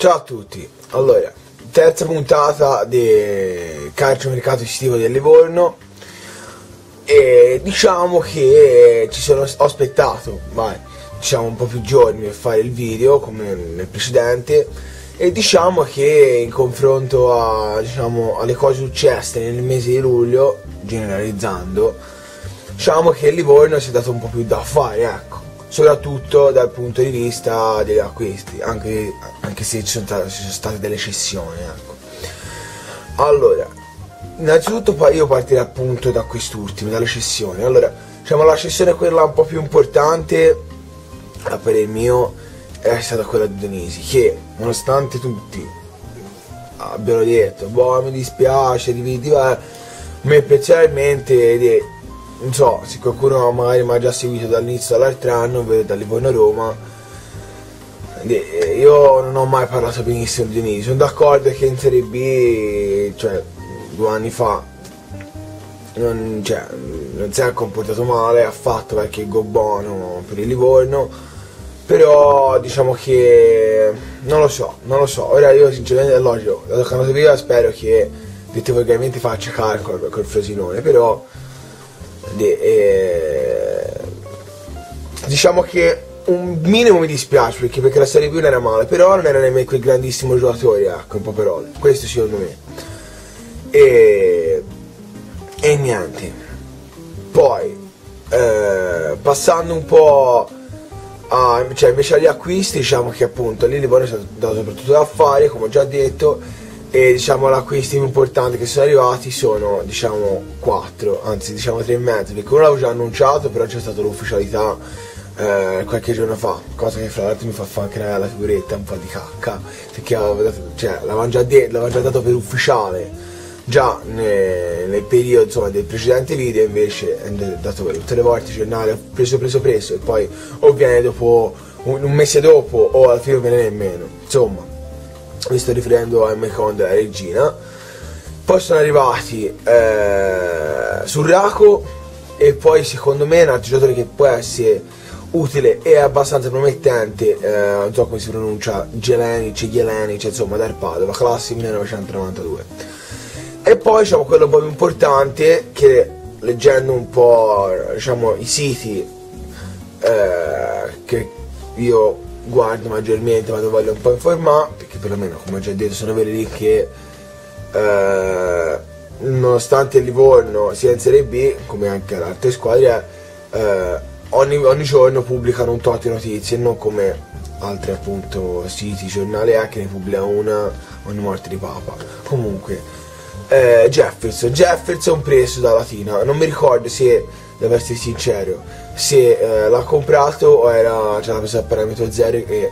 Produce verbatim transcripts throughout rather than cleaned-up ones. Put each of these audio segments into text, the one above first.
Ciao a tutti, allora, terza puntata del calciomercato estivo del Livorno e diciamo che ci sono, ho aspettato vai, diciamo un po' più giorni per fare il video come nel precedente e diciamo che in confronto a, diciamo, alle cose successe nel mese di luglio, generalizzando, diciamo che il Livorno si è dato un po' più da fare, ecco. Soprattutto dal punto di vista degli acquisti, anche, anche se ci sono, ci sono state delle cessioni, ecco. Allora, innanzitutto io partirei appunto da quest'ultimo, dalle cessioni. Allora, diciamo la cessione quella un po' più importante, a parer mio, è stata quella di Donisi, che nonostante tutti abbiano detto boh, mi dispiace, dividi, a me personalmente, non so, se qualcuno magari mi ha già seguito dall'inizio dell'altro anno, da Livorno a Roma, io non ho mai parlato benissimo di Donisi. Sono d'accordo che in Serie B, cioè, due anni fa, non, cioè, non si è comportato male affatto perché il gol buono per il Livorno, però diciamo che non lo so, non lo so. Ora io sinceramente elogio, dato che è andato via, spero che, detto volgarmente, faccia calcolo col Frosinone, però... De, eh, diciamo che un minimo mi dispiace perché, perché la Serie B non era male, però non era nemmeno quel grandissimo giocatore, ecco, un po' parole, questo secondo me. E, e niente, poi eh, passando un po' a, cioè invece agli acquisti, diciamo che appunto lì Livorno è stato dato soprattutto da fare, come ho già detto, e diciamo gli acquisti più importanti che sono arrivati sono diciamo quattro, anzi diciamo tre e mezzo, perché uno l'avevo già annunciato, però c'è stata l'ufficialità eh, qualche giorno fa, cosa che fra l'altro mi fa fare anche la figuretta un po' di cacca, perché cioè, l'avevano già, già dato per ufficiale già nel, nel periodo insomma del precedente video, invece è dato per tutte le volte giornale, ho preso preso preso e poi o viene dopo un, un mese dopo o alla fine non viene nemmeno, insomma. Mi sto riferendo a M K della Regina. Poi sono arrivati eh, Surraco, e poi secondo me è un altro giocatore che può essere utile e abbastanza promettente, eh, non so come si pronuncia, Gelenic, Gelenic, insomma dal Padova, classe millenovecentonovantadue. E poi diciamo quello un po' più importante, che leggendo un po' diciamo i siti eh, che io guardo maggiormente, vado voglio un po' informare, perché perlomeno come ho già detto sono veri lì che eh, nonostante il Livorno sia in Serie B come anche le altre squadre eh, ogni, ogni giorno pubblicano un tot di notizie, non come altri appunto siti, giornali eh, che ne pubblica una ogni morte di papa. Comunque eh, Jefferson Jefferson preso da Latina, non mi ricordo se, devo essere sincero, se eh, l'ha comprato o era, cioè l'ha preso a parametro zero e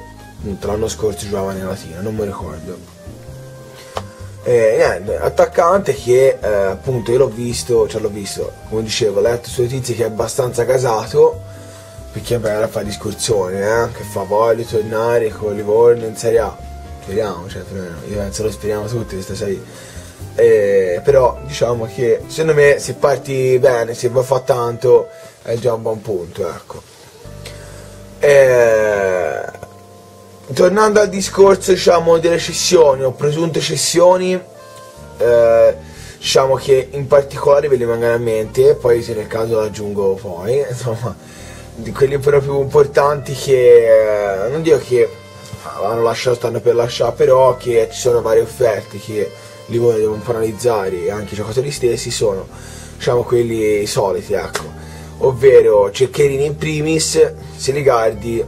l'anno scorso giocava nella Latina, non mi ricordo. E niente, attaccante che eh, appunto io l'ho visto, cioè l'ho visto, come dicevo, ho letto sulle notizie che è abbastanza casato, perché beh, era fa discussione, eh, che fa voglio tornare con Livorno in Serie A, speriamo, cioè io penso lo speriamo tutti questa serie. Eh, però diciamo che secondo me se parti bene, se va fa tanto, è già un buon punto, ecco. Eh, tornando al discorso diciamo delle cessioni o presunte cessioni, eh, diciamo che in particolare ve li vengono a mente, poi se nel caso l'aggiungo poi, insomma, di quelli però più importanti che eh, non dico che hanno lasciato, stanno per lasciare, però che ci sono varie offerte che Livorno devono un po' analizzare, e anche i giocatori stessi sono diciamo quelli soliti, ecco, ovvero Ceccherini in primis, Siligardi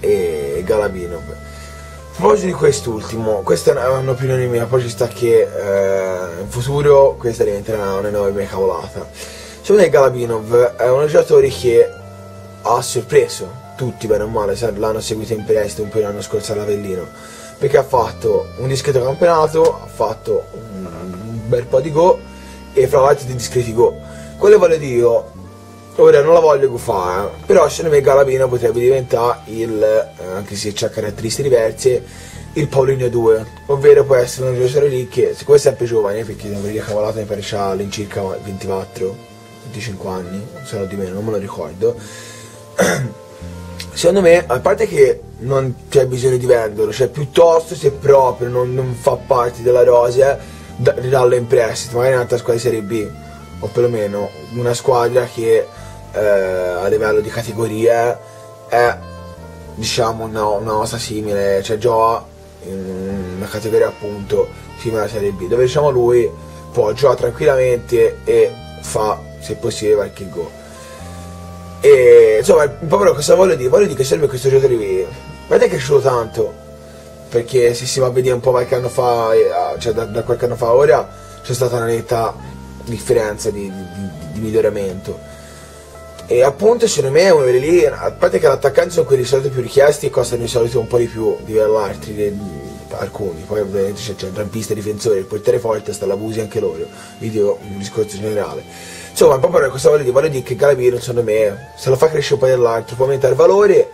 e Galabinov. A proposito di quest'ultimo, questa è un'opinione mia, poi ci sta che eh, in futuro questa diventerà un'enorme cavolata. Secondo me Galabinov è un giocatore che ha sorpreso tutti bene o male, l'hanno seguito in prestito un po' l'anno scorso all'Avellino, perché ha fatto un discreto campionato, ha fatto un bel po' di go e fra l'altro di discreti go. Quello voglio dire, ora non la voglio fare, eh, però secondo me Galabino potrebbe diventare il, eh, anche se ha caratteristiche diverse, il Paulino due, ovvero può essere un giocatore lì che, siccome è sempre giovane, perché non mi ricordo, mi pare c'ha all'incirca ventiquattro venticinque anni, se no di meno, non me lo ricordo secondo me, a parte che non c'è bisogno di venderlo, cioè piuttosto se proprio non, non fa parte della rosa, ridarlo in prestito, magari in un'altra squadra di Serie B, o perlomeno una squadra che eh, a livello di categoria è, diciamo, una, una cosa simile, cioè già in una categoria appunto simile alla Serie B, dove diciamo lui può giocare tranquillamente e fa, se possibile, qualche gol. E insomma, un po' però cosa voglio dire? Voglio dire che serve questo giocatore qui. Guarda che è cresciuto tanto, perché se si va a vedere un po' qualche anno fa, cioè da, da qualche anno fa ora, c'è stata una netta differenza di, di, di miglioramento. E appunto secondo me uno lì, a parte che l'attaccante sono quelli solito più richiesti e costano di solito un po' di più di altri, di, alcuni, poi ovviamente c'è il rampista, difensore, il portiere forte, sta l'abusi anche loro, vi dico un discorso generale. Insomma, un po' però cosa voglio dire? Voglio dire che Galabinov secondo me se lo fa crescere un po' dell'altro, può aumentare il valore,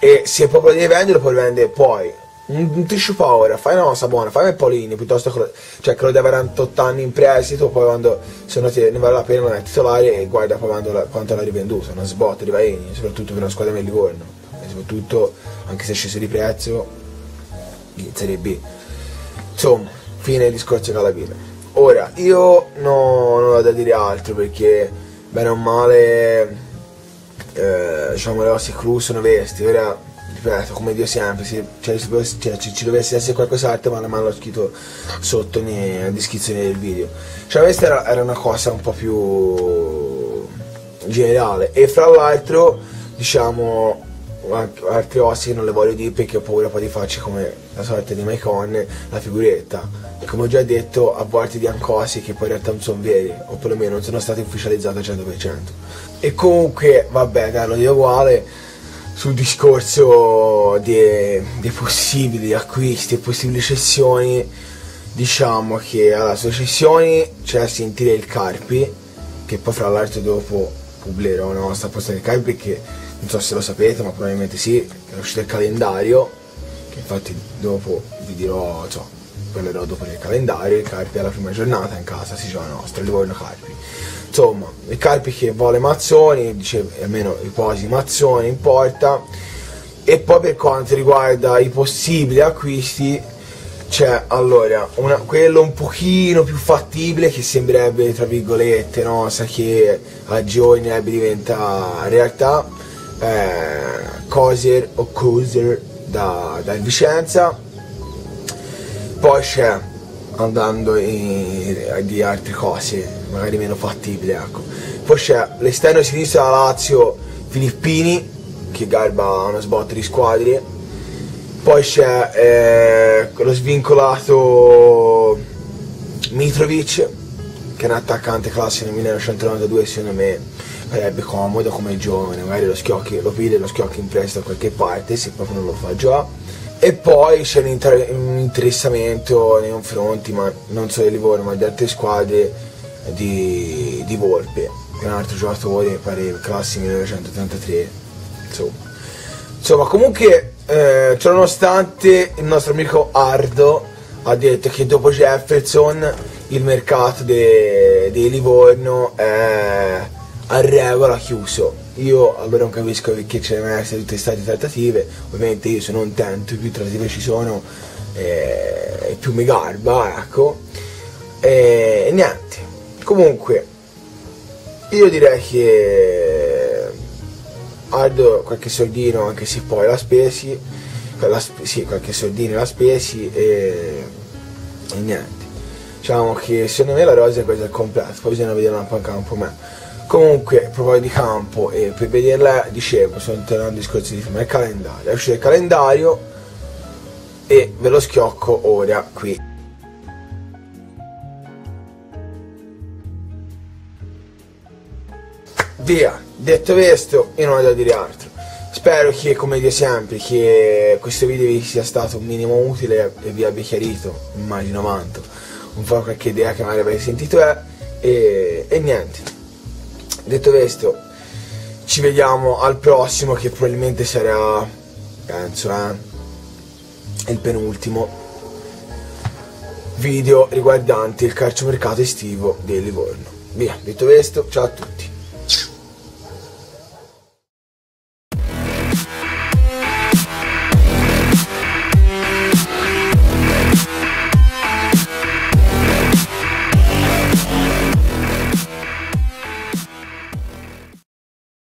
e se proprio devi venderlo puoi vendere poi. Un tissue power, fai una cosa buona, fai un Paulino piuttosto che lo, cioè che lo dai quarantotto anni in prestito, poi quando se no ti, ne vale la pena non è titolare e guarda poi quando la, quanto l'ha rivenduto, una sbotta di Vaini, soprattutto per una squadra del Livorno, e soprattutto anche se è sceso di prezzo in Serie B. Insomma, fine del discorso Galabinov. Ora, io no, non ho da dire altro perché bene o male eh, diciamo le vostre crew sono vesti, ora ripeto, come Dio sempre, se, cioè, se, cioè, ci, ci dovesse essere qualcos'altro, ma la mano l'ho scritto sotto nella descrizione del video. Cioè questa era, era una cosa un po' più generale, e fra l'altro diciamo altri ossi che non le voglio dire perché ho paura poi di farci come la sorta di Maicon la figuretta, e come ho già detto a volte di ancosi che poi in realtà non sono veri, o perlomeno non sono stati ufficializzati al cento per cento. E comunque vabbè, Carlo di uguale sul discorso dei, dei possibili acquisti e possibili cessioni, diciamo che alla sua cessioni c'è a sentire il Carpi, che poi fra l'altro dopo pubblicherò una nostra posta del Carpi, che non so se lo sapete ma probabilmente sì, è uscito il calendario, che infatti dopo vi dirò, cioè parlerò dopo del calendario. Il Carpi alla prima giornata in casa si gioca la nostra, Livorno Carpi. Insomma, il Carpi che vuole Mazzoni, dice almeno i posi Mazzoni in porta. E poi per quanto riguarda i possibili acquisti, c'è allora una, quello un pochino più fattibile, che sembrerebbe tra virgolette, no, sa che a giorni diventa realtà, eh, Coser o Coser da, da Vicenza. Poi c'è, andando di altre cose magari meno fattibili, ecco, poi c'è l'esterno sinistro della Lazio, Filippini, che garba una sbotta di squadre. Poi c'è eh, lo svincolato Mitrovic, che è un attaccante classe nel millenovecentonovantadue, secondo me sarebbe comodo come giovane, magari lo schiocchi, lo pide, lo schiocchi in prestito da qualche parte se proprio non lo fa già. E poi c'è un interessamento nei confronti, ma non solo di Livorno, ma di altre squadre, di, di Volpe, che è un altro giocatore, pare classe millenovecentotrentatré. Insomma, insomma comunque, eh, ciononostante, il nostro amico Ardo ha detto che dopo Jefferson il mercato di Livorno è a regola chiuso. Io allora non capisco perché ce ne devono essere tutte state trattative. Ovviamente io sono un tento, più trattative ci sono e più mi garba, ecco, e niente. Comunque io direi che Ardo qualche soldino, anche se poi la spesi, la sp sì, qualche soldino la spesi, e, e niente, diciamo che secondo me la rosa è quasi al completo, poi bisogna vedere un po' in campo me. Comunque, a proposito di campo, e eh, per vederla, dicevo, sono tornato al discorso di prima, il calendario, è uscito il calendario e ve lo schiocco ora qui. Via, detto questo, io non ho da dire altro. Spero che, come dico sempre, che questo video vi sia stato un minimo utile e vi abbia chiarito, immagino manto, un po' qualche idea che magari avete sentito è, e, e niente. Detto questo, ci vediamo al prossimo, che probabilmente sarà, penso, eh, il penultimo video riguardante il calciomercato estivo del Livorno. Via, detto questo, ciao a tutti.